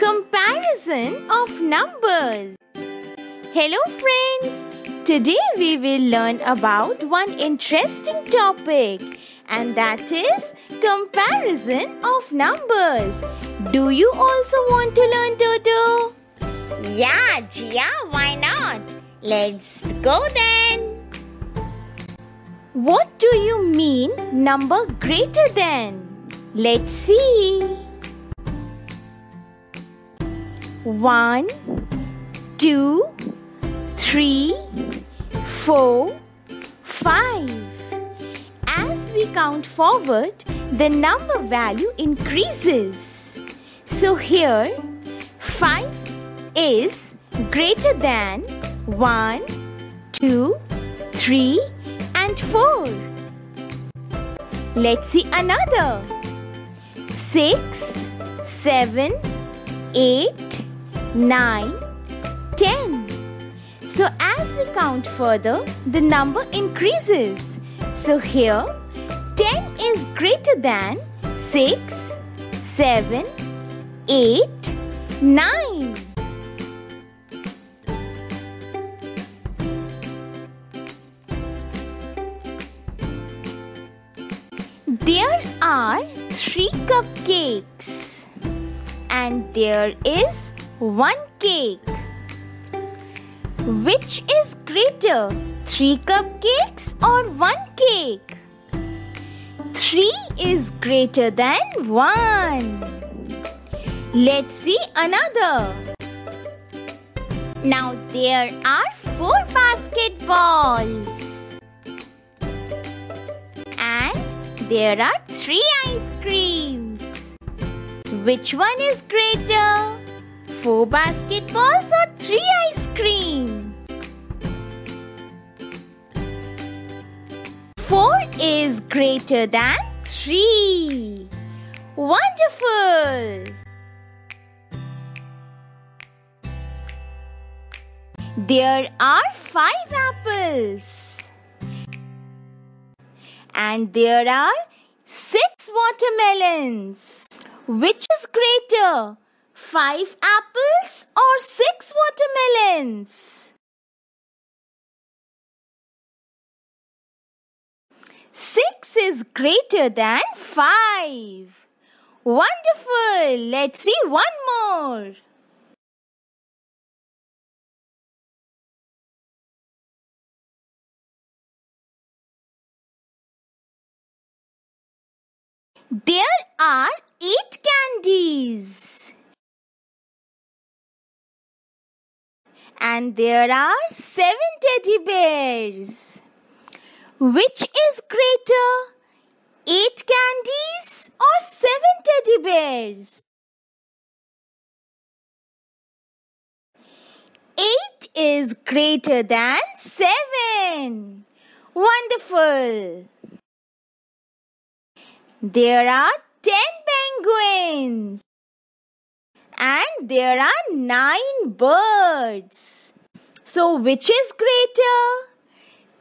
Comparison of numbers. Hello friends! Today we will learn about one interesting topic, and that is comparison of numbers. Do you also want to learn, Dodo? Yeah, Gia, why not? Let's go then. What do you mean number greater than? Let's see. 1, 2, 3, 4, 5. As we count forward, the number value increases. So here, 5 is greater than 1, 2, 3 and 4. Let's see another. 6, 7, 8, 9, 10. So as we count further, the number increases. So here, 10 is greater than 6, 7, 8, 9. There are 3 cupcakes and there is 1 cake. Which is greater, 3 cupcakes or 1 cake? 3 is greater than 1. Let's see another. Now there are 4 basketballs. And there are 3 ice creams. Which one is greater? 4 basketballs or 3 ice cream? 4 is greater than 3. Wonderful! There are 5 apples. And there are 6 watermelons. Which is greater? 5 apples or 6 watermelons? 6 is greater than 5. Wonderful! Let's see one more. There are 8 candies. And there are 7 teddy bears. Which is greater, 8 candies or 7 teddy bears? 8 is greater than 7. Wonderful! There are 10 penguins. And there are 9 birds. So which is greater?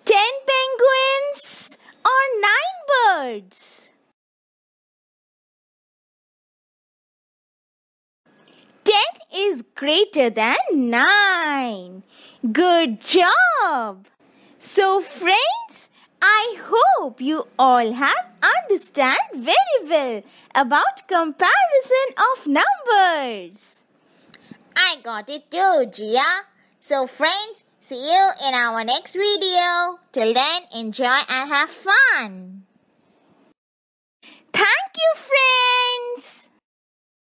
10 penguins or 9 birds? 10 is greater than 9. Good job! So friends, I hope you all have understand very well about comparison of numbers. I got it too, Gia. So friends, see you in our next video. Till then, enjoy and have fun.